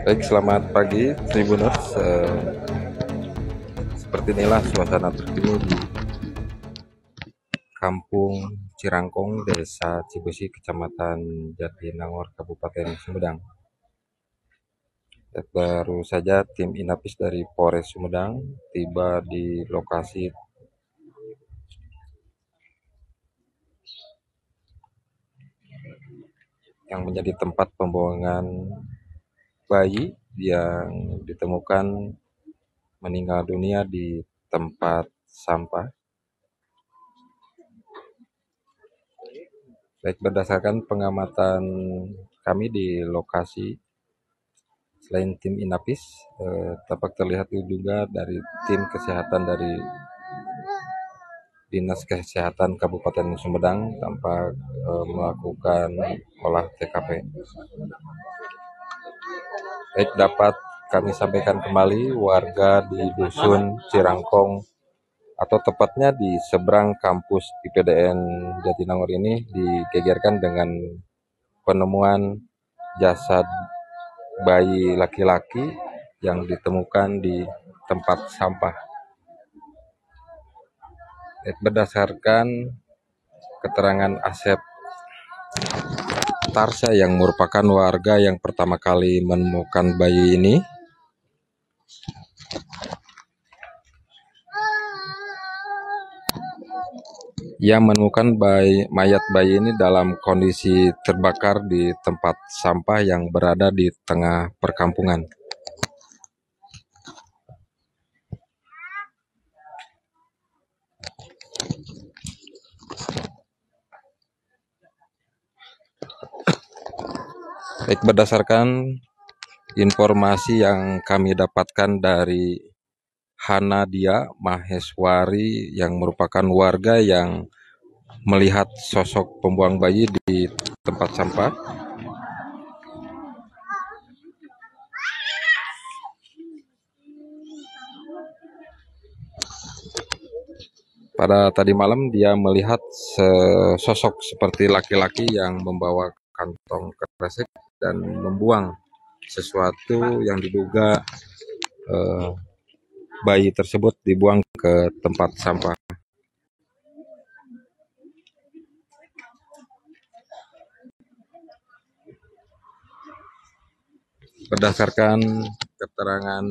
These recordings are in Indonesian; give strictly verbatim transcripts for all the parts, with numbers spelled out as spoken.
Baik, selamat pagi Tribuners. Eh, seperti inilah suasana terkini di Kampung Cirangkong, Desa Cibusi, Kecamatan Jatinangor, Kabupaten Sumedang. Baru saja tim INAPIS dari Polres Sumedang tiba di lokasi yang menjadi tempat pembuangan bayi yang ditemukan meninggal dunia di tempat sampah. Baik, berdasarkan pengamatan kami di lokasi, selain tim INAPIS, eh, tampak terlihat juga dari tim kesehatan dari Dinas Kesehatan Kabupaten Sumedang tanpa e, melakukan olah T K P. Baik, dapat kami sampaikan kembali, warga di Dusun Cirangkong atau tepatnya di seberang kampus I P D N Jatinangor ini digegerkan dengan penemuan jasad bayi laki-laki yang ditemukan di tempat sampah. Berdasarkan keterangan Asep Tarsa yang merupakan warga yang pertama kali menemukan bayi ini, ia menemukan bayi, mayat bayi ini dalam kondisi terbakar di tempat sampah yang berada di tengah perkampungan. Baik, berdasarkan informasi yang kami dapatkan dari Hana Dia Maheswari yang merupakan warga yang melihat sosok pembuang bayi di tempat sampah, pada tadi malam dia melihat sosok seperti laki-laki yang membawa kantong kresek dan membuang sesuatu yang diduga eh, bayi tersebut dibuang ke tempat sampah. Berdasarkan keterangan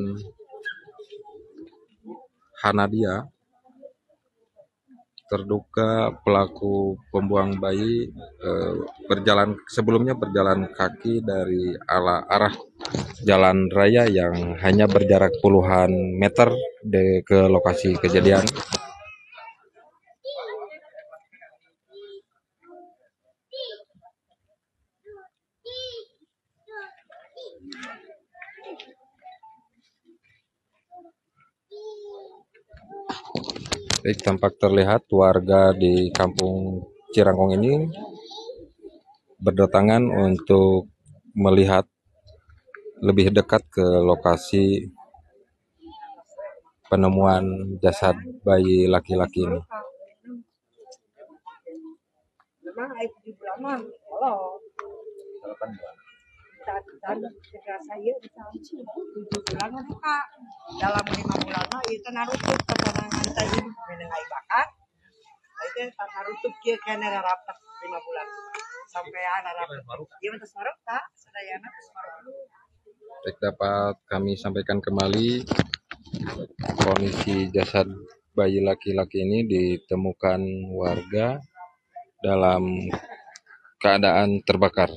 Hanabiah, terduga pelaku pembuang bayi eh, berjalan sebelumnya berjalan kaki dari ala, arah jalan raya yang hanya berjarak puluhan meter de, ke lokasi kejadian. Baik, tampak terlihat warga di Kampung Cirangkong ini berdatangan untuk melihat lebih dekat ke lokasi penemuan jasad bayi laki-laki ini. Dalam lima bulan itu naruto lima bulan sampai dapat kami sampaikan kembali, kondisi jasad bayi laki-laki ini ditemukan warga dalam keadaan terbakar.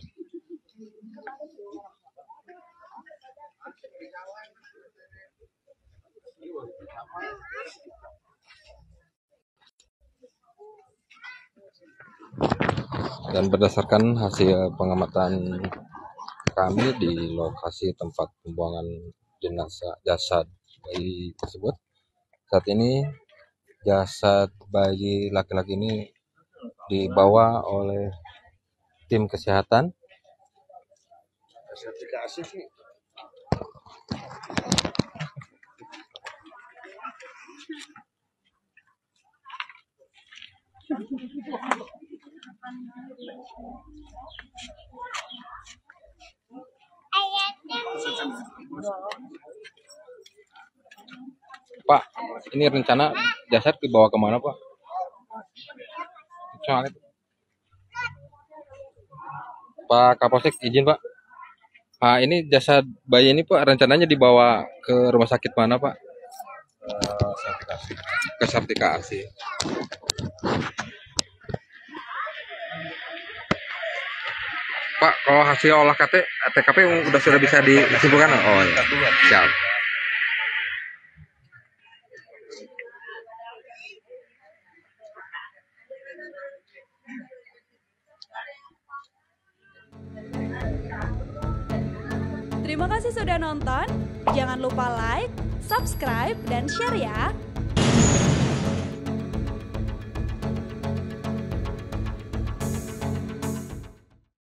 Dan berdasarkan hasil pengamatan kami di lokasi tempat pembuangan jenazah jasad bayi tersebut, saat ini jasad bayi laki-laki ini dibawa oleh tim kesehatan ayat Ini rencana jasad dibawa kemana, Pak? Soalnya Pak Kapolsek izin, Pak. Pak, ini jasad bayi ini, Pak, rencananya dibawa ke rumah sakit mana, Pak? Ke Sartika Asi. Pak, kalau hasil olah K T T K P udah sudah bisa disimpulkan? Oh, iya. Siap. Terima kasih sudah nonton. Jangan lupa like, subscribe, dan share ya.